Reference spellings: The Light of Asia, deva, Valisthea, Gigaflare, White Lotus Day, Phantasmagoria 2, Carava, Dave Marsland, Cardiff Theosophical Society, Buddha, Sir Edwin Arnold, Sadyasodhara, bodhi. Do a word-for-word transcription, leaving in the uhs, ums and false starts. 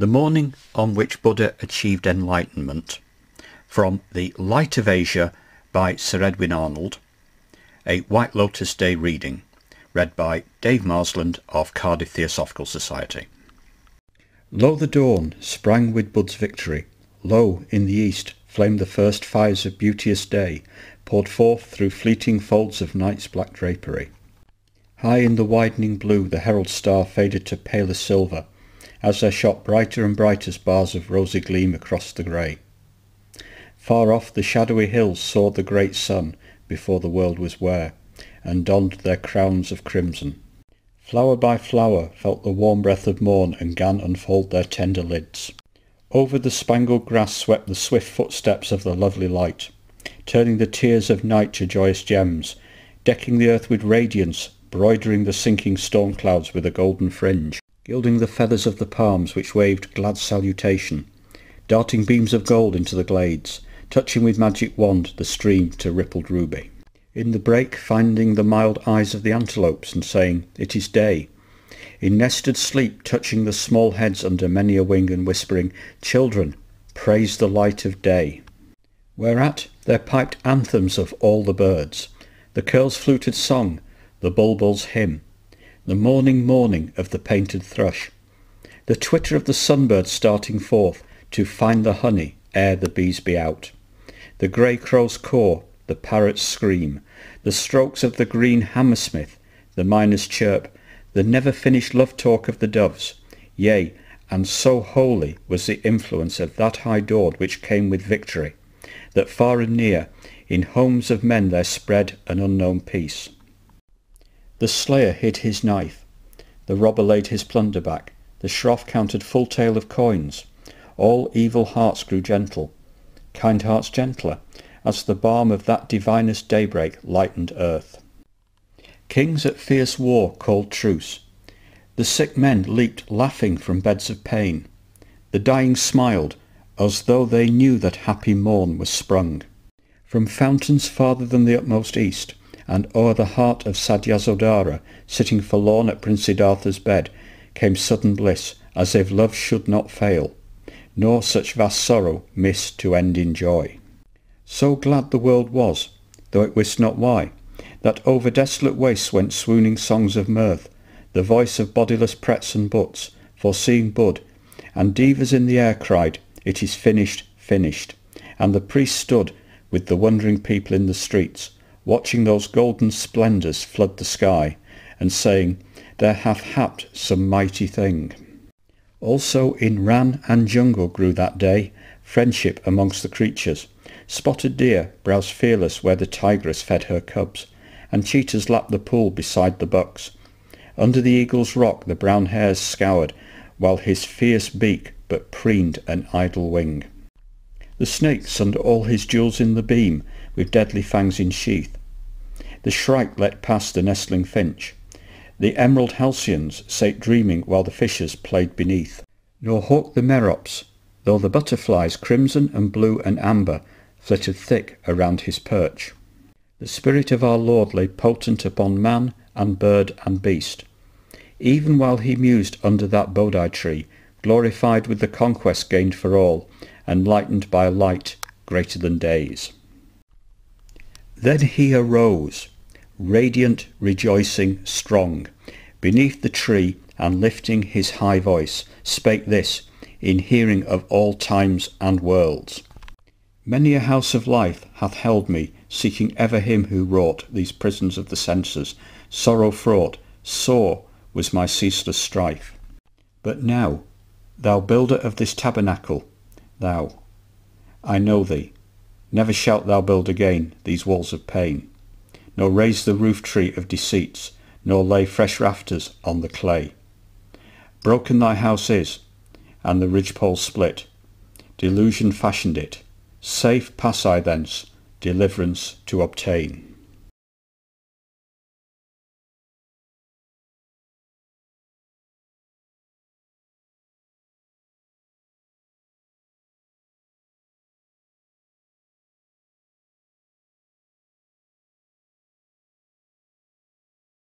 The morning on which Buddha achieved enlightenment, from The Light of Asia by Sir Edwin Arnold, a White Lotus Day reading, read by Dave Marsland of Cardiff Theosophical Society. Lo, the dawn sprang with Buddha's victory. Lo, in the east flamed the first fires of beauteous day, poured forth through fleeting folds of night's black drapery. High in the widening blue the herald star faded to paler silver, as there shot brighter and brighter bars of rosy gleam across the grey. Far off the shadowy hills saw the great sun, before the world was ware, and donned their crowns of crimson. Flower by flower felt the warm breath of morn, and gan unfold their tender lids. Over the spangled grass swept the swift footsteps of the lovely light, turning the tears of night to joyous gems, decking the earth with radiance, broidering the sinking storm clouds with a golden fringe, gilding the feathers of the palms which waved glad salutation, darting beams of gold into the glades, touching with magic wand the stream to rippled ruby. In the brake finding the mild eyes of the antelopes and saying, "It is day." In nested sleep touching the small heads under many a wing and whispering, "Children, praise the light of day." Whereat there piped anthems of all the birds, the curl's fluted song, the bulbul's hymn, the morning morning of the painted thrush, the twitter of the sunbird starting forth to find the honey ere the bees be out, the grey crow's caw, the parrot's scream, the strokes of the green hammersmith, the miner's chirp, the never-finished love-talk of the doves. Yea, and so holy was the influence of that high dawn which came with victory, that far and near, in homes of men there spread an unknown peace. The slayer hid his knife, the robber laid his plunder back, the shroff counted full tale of coins. All evil hearts grew gentle, kind hearts gentler, as the balm of that divinest daybreak lightened earth. Kings at fierce war called truce. The sick men leaped laughing from beds of pain. The dying smiled, as though they knew that happy morn was sprung. From fountains farther than the utmost east, and o'er the heart of Sadyasodhara, sitting forlorn at Prince Siddhartha's bed, came sudden bliss, as if love should not fail, nor such vast sorrow miss to end in joy. So glad the world was, though it wist not why, that over desolate wastes went swooning songs of mirth, the voice of bodiless prets and buts, foreseeing Bud, and devas in the air cried, "It is finished, finished," and the priest stood, with the wondering people in the streets, watching those golden splendours flood the sky, and saying, "There hath happed some mighty thing." Also in ran and jungle grew that day friendship amongst the creatures. Spotted deer browsed fearless where the tigress fed her cubs, and cheetahs lapped the pool beside the bucks. Under the eagle's rock the brown hares scoured, while his fierce beak but preened an idle wing. The snake sunned all his jewels in the beam, with deadly fangs in sheath. The shrike let pass the nestling finch. The emerald halcyons sate dreaming while the fishers played beneath. Nor hawked the merops, though the butterflies, crimson and blue and amber, flitted thick around his perch. The spirit of our Lord lay potent upon man and bird and beast. Even while he mused under that bodhi tree, glorified with the conquest gained for all, enlightened by a light greater than day's. Then he arose, radiant, rejoicing, strong, beneath the tree, and lifting his high voice, spake this, in hearing of all times and worlds. "Many a house of life hath held me, seeking ever him who wrought these prisons of the senses. Sorrow-fraught, sore was my ceaseless strife. But now, thou builder of this tabernacle, thou, I know thee. Never shalt thou build again these walls of pain, nor raise the roof-tree of deceits, nor lay fresh rafters on the clay. Broken thy house is, and the ridgepole split. Delusion fashioned it. Safe pass I thence, deliverance to obtain."